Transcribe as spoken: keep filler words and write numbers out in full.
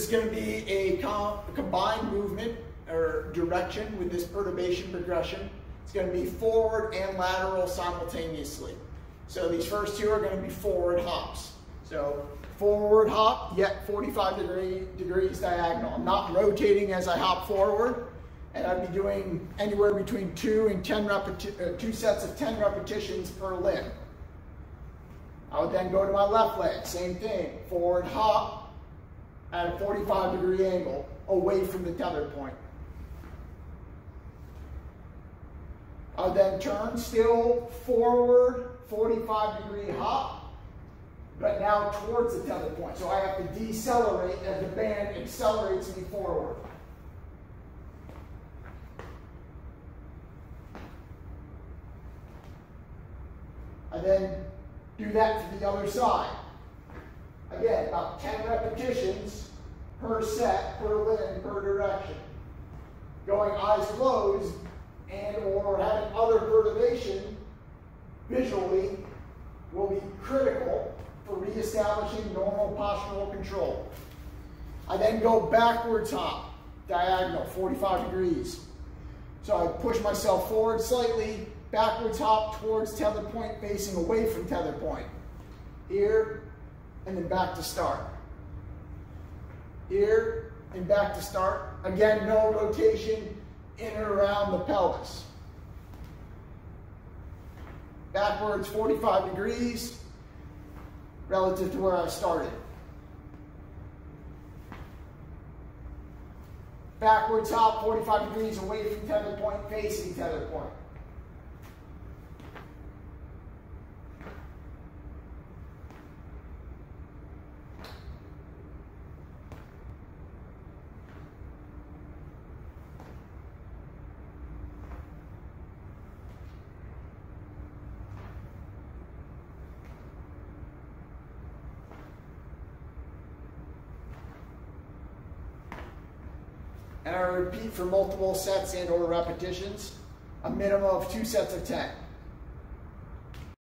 It's going to be a com combined movement or direction with this perturbation progression. It's going to be forward and lateral simultaneously. So these first two are going to be forward hops. So forward hop, yet forty-five degree, degrees diagonal. I'm not rotating as I hop forward, and I'd be doing anywhere between two and ten repeti- uh, two sets of ten repetitions per limb. I would then go to my left leg, same thing, forward hop at a forty-five degree angle away from the tether point. I would then turn, still forward, forty-five degree hop, but now towards the tether point. So I have to decelerate as the band accelerates me forward. I then do that to the other side. Again, about ten repetitions per set, per limb, per direction. Going eyes closed and or having other perturbation visually will be critical for reestablishing normal postural control. I then go backwards hop, diagonal, forty-five degrees. So I push myself forward slightly, backwards hop towards tether point, facing away from tether point. Here, and then back to start. Here, and back to start. Again, no rotation in and around the pelvis. Backwards forty-five degrees relative to where I started. Backwards hop, forty-five degrees away from tether point, facing tether point. And I repeat for multiple sets and or repetitions, a minimum of two sets of ten.